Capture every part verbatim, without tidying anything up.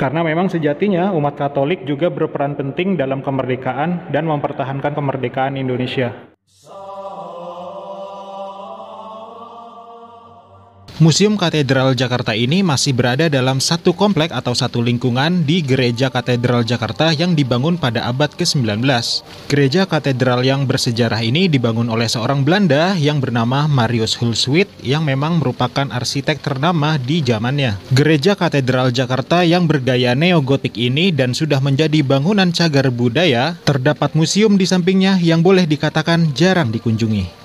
Karena memang sejatinya umat Katolik juga berperan penting dalam kemerdekaan dan mempertahankan kemerdekaan Indonesia. Museum Katedral Jakarta ini masih berada dalam satu komplek atau satu lingkungan di Gereja Katedral Jakarta yang dibangun pada abad ke sembilan belas. Gereja Katedral yang bersejarah ini dibangun oleh seorang Belanda yang bernama Marius Hulswit yang memang merupakan arsitek ternama di zamannya. Gereja Katedral Jakarta yang bergaya neogotik ini dan sudah menjadi bangunan cagar budaya, terdapat museum di sampingnya yang boleh dikatakan jarang dikunjungi.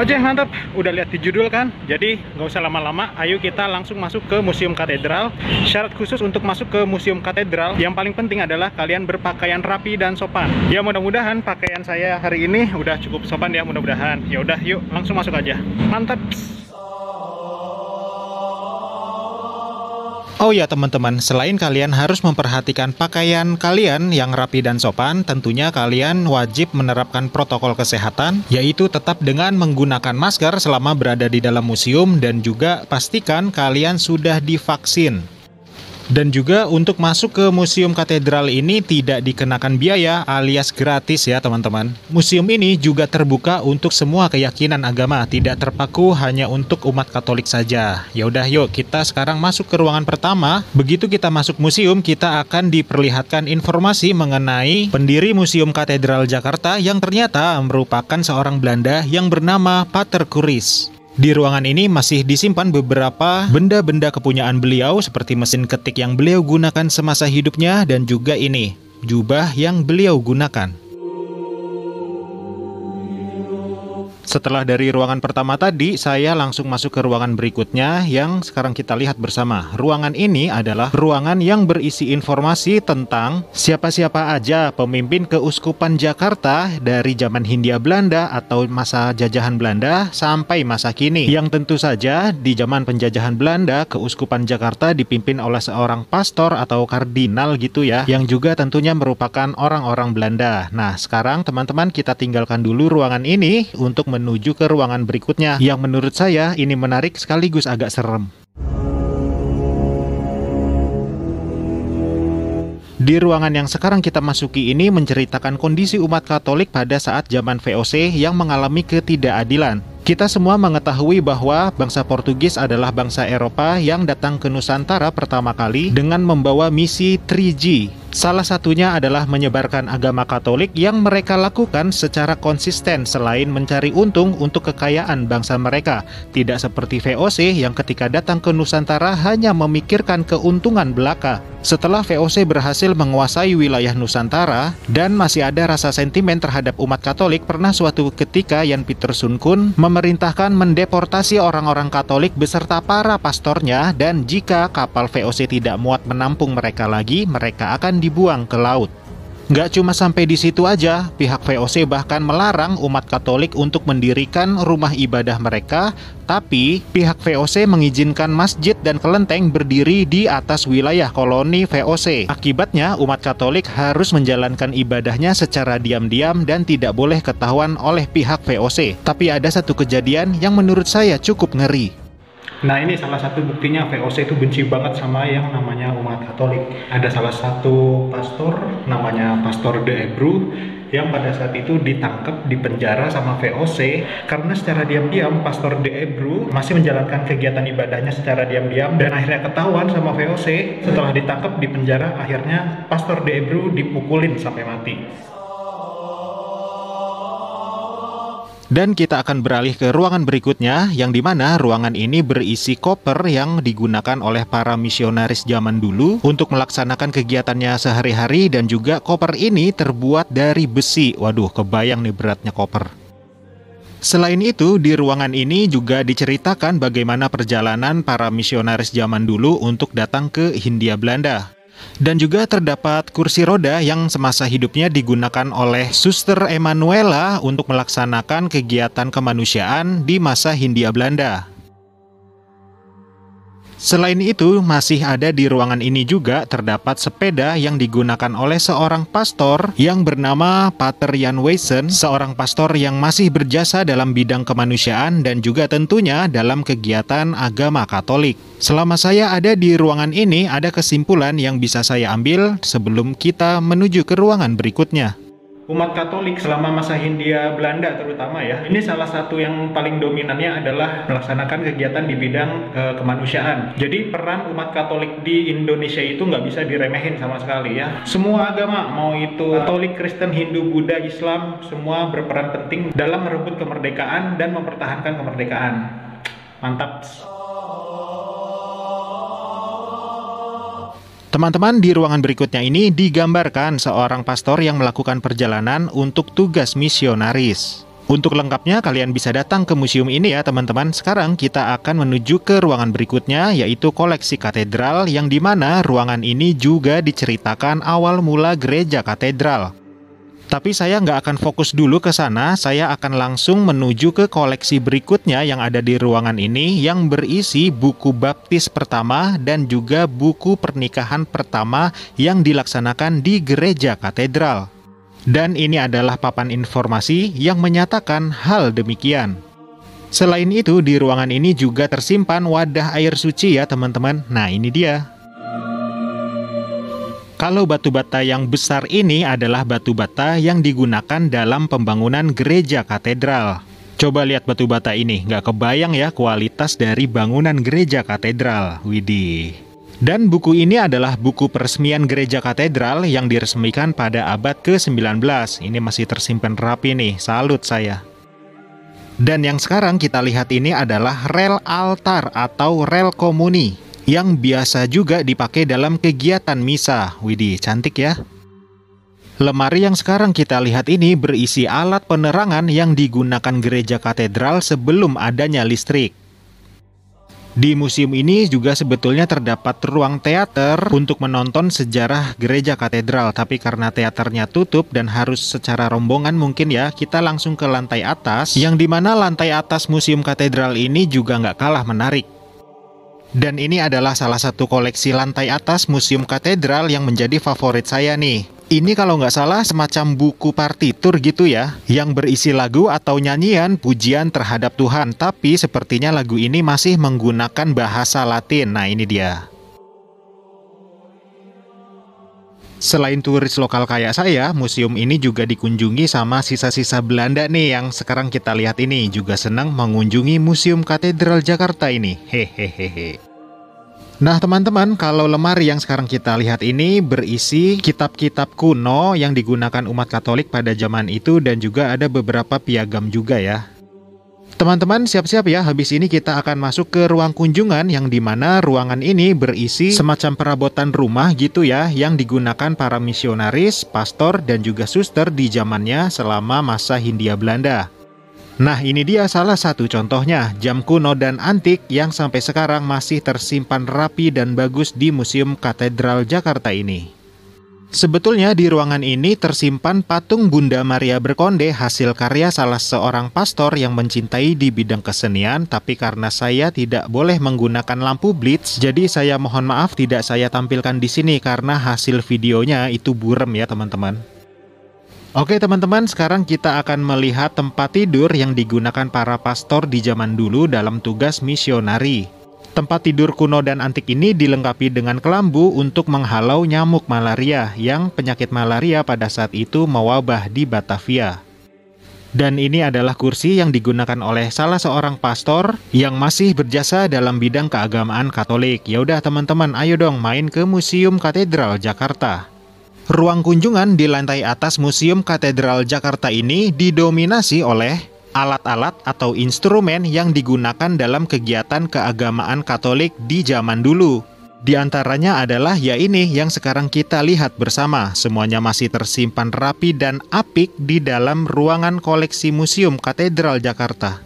Oke, mantap. Udah lihat di judul kan? Jadi nggak usah lama-lama, ayo kita langsung masuk ke Museum Katedral. Syarat khusus untuk masuk ke Museum Katedral yang paling penting adalah kalian berpakaian rapi dan sopan. Ya mudah-mudahan pakaian saya hari ini udah cukup sopan ya, mudah-mudahan. Ya udah, yuk langsung masuk aja. Mantap. Oh ya teman-teman, selain kalian harus memperhatikan pakaian kalian yang rapi dan sopan, tentunya kalian wajib menerapkan protokol kesehatan, yaitu tetap dengan menggunakan masker selama berada di dalam museum dan juga pastikan kalian sudah divaksin. Dan juga untuk masuk ke Museum Katedral ini tidak dikenakan biaya alias gratis ya teman-teman. Museum ini juga terbuka untuk semua keyakinan agama, tidak terpaku hanya untuk umat Katolik saja. Ya udah yuk kita sekarang masuk ke ruangan pertama. Begitu kita masuk museum, kita akan diperlihatkan informasi mengenai pendiri Museum Katedral Jakarta yang ternyata merupakan seorang Belanda yang bernama Pater Kuris. Di ruangan ini masih disimpan beberapa benda-benda kepunyaan beliau seperti mesin ketik yang beliau gunakan semasa hidupnya dan juga ini, jubah yang beliau gunakan. Setelah dari ruangan pertama tadi, saya langsung masuk ke ruangan berikutnya yang sekarang kita lihat bersama. Ruangan ini adalah ruangan yang berisi informasi tentang siapa-siapa aja pemimpin keuskupan Jakarta dari zaman Hindia Belanda atau masa jajahan Belanda sampai masa kini. Yang tentu saja di zaman penjajahan Belanda, keuskupan Jakarta dipimpin oleh seorang pastor atau kardinal gitu ya, yang juga tentunya merupakan orang-orang Belanda. Nah, sekarang teman-teman kita tinggalkan dulu ruangan ini untuk men menuju ke ruangan berikutnya yang menurut saya ini menarik sekaligus agak serem. Di ruangan yang sekarang kita masuki ini menceritakan kondisi umat Katolik pada saat zaman V O C yang mengalami ketidakadilan. Kita semua mengetahui bahwa bangsa Portugis adalah bangsa Eropa yang datang ke Nusantara pertama kali dengan membawa misi tiga G. Salah satunya adalah menyebarkan agama Katolik yang mereka lakukan secara konsisten selain mencari untung untuk kekayaan bangsa mereka. Tidak seperti V O C yang ketika datang ke Nusantara hanya memikirkan keuntungan belaka. Setelah V O C berhasil menguasai wilayah Nusantara dan masih ada rasa sentimen terhadap umat Katolik, pernah suatu ketika Jan Pieterszoon memerintahkan mendeportasi orang-orang Katolik beserta para pastornya, dan jika kapal V O C tidak muat menampung mereka lagi, mereka akan dibuang ke laut. Nggak cuma sampai di situ aja, pihak V O C bahkan melarang umat Katolik untuk mendirikan rumah ibadah mereka, tapi pihak V O C mengizinkan masjid dan kelenteng berdiri di atas wilayah koloni V O C. Akibatnya, umat Katolik harus menjalankan ibadahnya secara diam-diam dan tidak boleh ketahuan oleh pihak V O C. Tapi ada satu kejadian yang menurut saya cukup ngeri. Nah ini salah satu buktinya V O C itu benci banget sama yang namanya umat Katolik. Ada salah satu pastor namanya Pastor De Ebru yang pada saat itu ditangkap, dipenjara sama V O C karena secara diam-diam Pastor De Ebru masih menjalankan kegiatan ibadahnya secara diam-diam, dan akhirnya ketahuan sama V O C. Setelah ditangkap, dipenjara, akhirnya Pastor De Ebru dipukulin sampai mati. Dan kita akan beralih ke ruangan berikutnya, yang dimana ruangan ini berisi koper yang digunakan oleh para misionaris zaman dulu untuk melaksanakan kegiatannya sehari-hari, dan juga koper ini terbuat dari besi. Waduh, kebayang nih beratnya koper. Selain itu, di ruangan ini juga diceritakan bagaimana perjalanan para misionaris zaman dulu untuk datang ke Hindia Belanda. Dan juga terdapat kursi roda yang semasa hidupnya digunakan oleh Suster Emanuela untuk melaksanakan kegiatan kemanusiaan di masa Hindia Belanda. Selain itu, masih ada di ruangan ini juga terdapat sepeda yang digunakan oleh seorang pastor yang bernama Pater Jan Weisen, seorang pastor yang masih berjasa dalam bidang kemanusiaan dan juga tentunya dalam kegiatan agama Katolik. Selama saya ada di ruangan ini, ada kesimpulan yang bisa saya ambil sebelum kita menuju ke ruangan berikutnya. Umat Katolik selama masa Hindia Belanda terutama ya, ini salah satu yang paling dominannya adalah melaksanakan kegiatan di bidang e, kemanusiaan. Jadi peran umat Katolik di Indonesia itu nggak bisa diremehin sama sekali ya. Semua agama, mau itu Katolik, Kristen, Hindu, Buddha, Islam, semua berperan penting dalam merebut kemerdekaan dan mempertahankan kemerdekaan. Mantap. Teman-teman, di ruangan berikutnya ini digambarkan seorang pastor yang melakukan perjalanan untuk tugas misionaris. Untuk lengkapnya kalian bisa datang ke museum ini ya teman-teman. Sekarang kita akan menuju ke ruangan berikutnya, yaitu koleksi katedral, yang dimana ruangan ini juga diceritakan awal mula gereja katedral. Tapi saya nggak akan fokus dulu ke sana, saya akan langsung menuju ke koleksi berikutnya yang ada di ruangan ini, yang berisi buku baptis pertama dan juga buku pernikahan pertama yang dilaksanakan di gereja katedral. Dan ini adalah papan informasi yang menyatakan hal demikian. Selain itu, di ruangan ini juga tersimpan wadah air suci ya teman-teman. Nah, ini dia. Kalau batu bata yang besar ini adalah batu bata yang digunakan dalam pembangunan gereja katedral. Coba lihat batu bata ini, nggak kebayang ya kualitas dari bangunan gereja katedral. Widih. Dan buku ini adalah buku peresmian gereja katedral yang diresmikan pada abad ke sembilan belas. Ini masih tersimpan rapi nih, salut saya. Dan yang sekarang kita lihat ini adalah rel altar atau rel komuni, yang biasa juga dipakai dalam kegiatan misa. Widih, cantik ya. Lemari yang sekarang kita lihat ini berisi alat penerangan yang digunakan gereja katedral sebelum adanya listrik. Di museum ini juga sebetulnya terdapat ruang teater untuk menonton sejarah gereja katedral, tapi karena teaternya tutup dan harus secara rombongan mungkin ya, kita langsung ke lantai atas, yang dimana lantai atas museum katedral ini juga nggak kalah menarik. Dan ini adalah salah satu koleksi lantai atas Museum Katedral yang menjadi favorit saya nih. Ini kalau nggak salah semacam buku partitur gitu ya, yang berisi lagu atau nyanyian pujian terhadap Tuhan. Tapi sepertinya lagu ini masih menggunakan bahasa Latin. Nah, ini dia. Selain turis lokal kayak saya, museum ini juga dikunjungi sama sisa-sisa Belanda nih yang sekarang kita lihat ini. Juga senang mengunjungi Museum Katedral Jakarta ini. Hehehe. Nah teman-teman, kalau lemari yang sekarang kita lihat ini berisi kitab-kitab kuno yang digunakan umat Katolik pada zaman itu, dan juga ada beberapa piagam juga ya. Teman-teman, siap-siap ya, habis ini kita akan masuk ke ruang kunjungan, yang dimana ruangan ini berisi semacam perabotan rumah gitu ya, yang digunakan para misionaris, pastor, dan juga suster di zamannya selama masa Hindia Belanda. Nah, ini dia salah satu contohnya, jam kuno dan antik yang sampai sekarang masih tersimpan rapi dan bagus di Museum Katedral Jakarta ini. Sebetulnya di ruangan ini tersimpan patung Bunda Maria Berkonde hasil karya salah seorang pastor yang mencintai di bidang kesenian, tapi karena saya tidak boleh menggunakan lampu blitz, jadi saya mohon maaf tidak saya tampilkan di sini karena hasil videonya itu buram ya teman-teman. Oke teman-teman, sekarang kita akan melihat tempat tidur yang digunakan para pastor di zaman dulu dalam tugas misionari. Tempat tidur kuno dan antik ini dilengkapi dengan kelambu untuk menghalau nyamuk malaria, yang penyakit malaria pada saat itu mewabah di Batavia. Dan ini adalah kursi yang digunakan oleh salah seorang pastor yang masih berjasa dalam bidang keagamaan Katolik. Yaudah teman-teman, ayo dong main ke Museum Katedral Jakarta. Ruang kunjungan di lantai atas Museum Katedral Jakarta ini didominasi oleh alat-alat atau instrumen yang digunakan dalam kegiatan keagamaan Katolik di zaman dulu. Di antaranya adalah ya ini yang sekarang kita lihat bersama. Semuanya masih tersimpan rapi dan apik di dalam ruangan koleksi Museum Katedral Jakarta.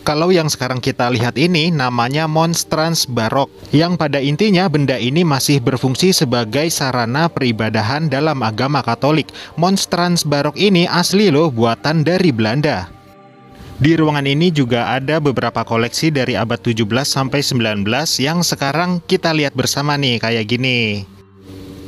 Kalau yang sekarang kita lihat ini namanya Monstrans Barok, yang pada intinya benda ini masih berfungsi sebagai sarana peribadahan dalam agama Katolik. Monstrans Barok ini asli loh buatan dari Belanda. Di ruangan ini juga ada beberapa koleksi dari abad tujuh belas sampai sembilan belas yang sekarang kita lihat bersama nih kayak gini.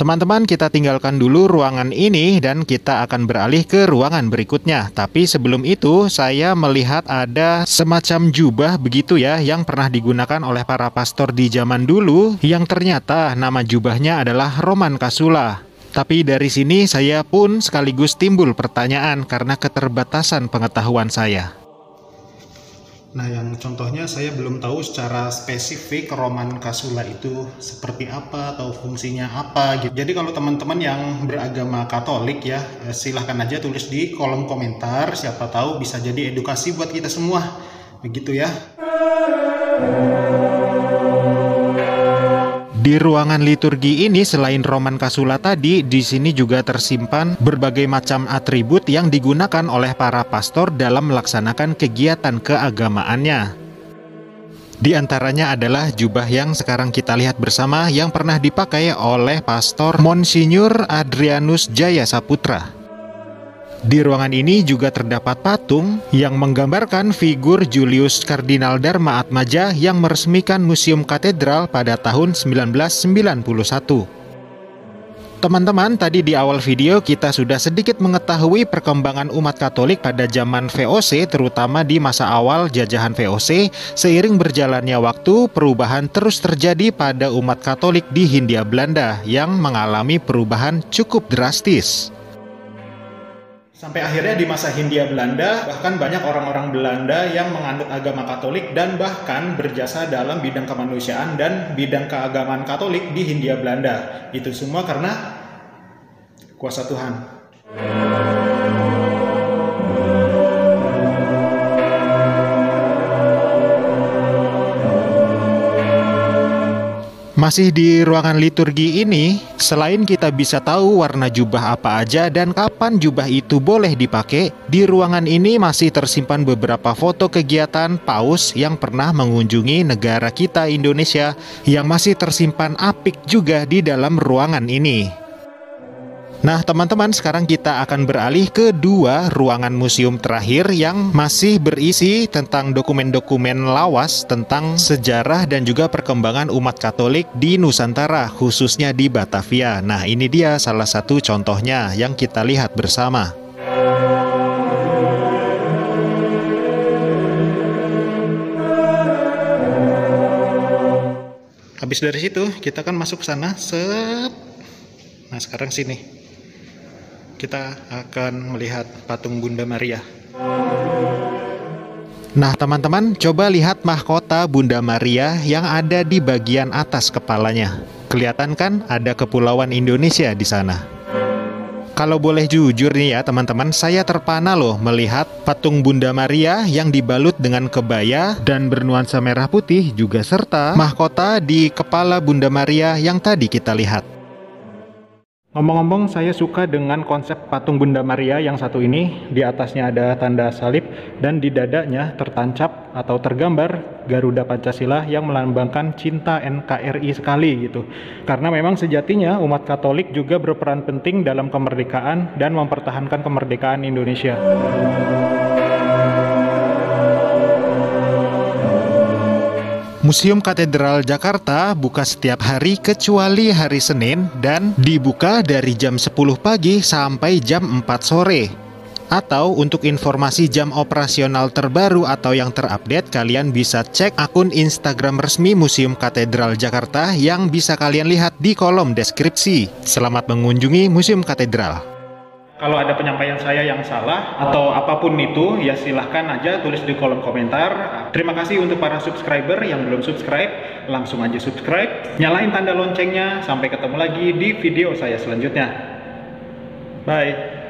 Teman-teman, kita tinggalkan dulu ruangan ini dan kita akan beralih ke ruangan berikutnya. Tapi sebelum itu saya melihat ada semacam jubah begitu ya yang pernah digunakan oleh para pastor di zaman dulu yang ternyata nama jubahnya adalah Roman Kasula. Tapi dari sini saya pun sekaligus timbul pertanyaan karena keterbatasan pengetahuan saya. Nah, yang contohnya saya belum tahu secara spesifik Roman Kasula itu seperti apa atau fungsinya apa gitu. Jadi kalau teman-teman yang beragama Katolik ya, silahkan aja tulis di kolom komentar, siapa tahu bisa jadi edukasi buat kita semua. Begitu ya. Di ruangan liturgi ini selain Roman Kasula tadi, di sini juga tersimpan berbagai macam atribut yang digunakan oleh para pastor dalam melaksanakan kegiatan keagamaannya. Di antaranya adalah jubah yang sekarang kita lihat bersama yang pernah dipakai oleh Pastor Monsinyur Adrianus Jaya Saputra. Di ruangan ini juga terdapat patung yang menggambarkan figur Julius Kardinal Darmaatmadja yang meresmikan Museum Katedral pada tahun seribu sembilan ratus sembilan puluh satu. Teman-teman, tadi di awal video kita sudah sedikit mengetahui perkembangan umat Katolik pada zaman V O C, terutama di masa awal jajahan V O C. Seiring berjalannya waktu, perubahan terus terjadi pada umat Katolik di Hindia Belanda yang mengalami perubahan cukup drastis. Sampai akhirnya di masa Hindia Belanda, bahkan banyak orang-orang Belanda yang menganut agama Katolik dan bahkan berjasa dalam bidang kemanusiaan dan bidang keagamaan Katolik di Hindia Belanda. Itu semua karena kuasa Tuhan. Masih di ruangan liturgi ini, selain kita bisa tahu warna jubah apa aja dan kapan jubah itu boleh dipakai, di ruangan ini masih tersimpan beberapa foto kegiatan paus yang pernah mengunjungi negara kita Indonesia yang masih tersimpan apik juga di dalam ruangan ini. Nah teman-teman, sekarang kita akan beralih ke dua ruangan museum terakhir yang masih berisi tentang dokumen-dokumen lawas tentang sejarah dan juga perkembangan umat Katolik di Nusantara, khususnya di Batavia. Nah ini dia salah satu contohnya yang kita lihat bersama. Habis dari situ kita kan masuk ke sana. Set. Nah sekarang sini kita akan melihat patung Bunda Maria. Nah teman-teman, coba lihat mahkota Bunda Maria yang ada di bagian atas kepalanya. Kelihatan kan ada kepulauan Indonesia di sana. Kalau boleh jujur nih ya teman-teman, saya terpana loh melihat patung Bunda Maria yang dibalut dengan kebaya dan bernuansa merah putih juga serta mahkota di kepala Bunda Maria yang tadi kita lihat. Ngomong-ngomong, saya suka dengan konsep patung Bunda Maria yang satu ini. Di atasnya ada tanda salib dan di dadanya tertancap atau tergambar Garuda Pancasila yang melambangkan cinta N K R I sekali gitu. Karena memang sejatinya umat Katolik juga berperan penting dalam kemerdekaan dan mempertahankan kemerdekaan Indonesia. Museum Katedral Jakarta buka setiap hari kecuali hari Senin dan dibuka dari jam sepuluh pagi sampai jam empat sore. Atau untuk informasi jam operasional terbaru atau yang terupdate, kalian bisa cek akun Instagram resmi Museum Katedral Jakarta yang bisa kalian lihat di kolom deskripsi. Selamat mengunjungi Museum Katedral. Kalau ada penyampaian saya yang salah atau apapun itu, ya silahkan aja tulis di kolom komentar. Terima kasih untuk para subscriber yang belum subscribe, langsung aja subscribe, nyalain tanda loncengnya. Sampai ketemu lagi di video saya selanjutnya. Bye.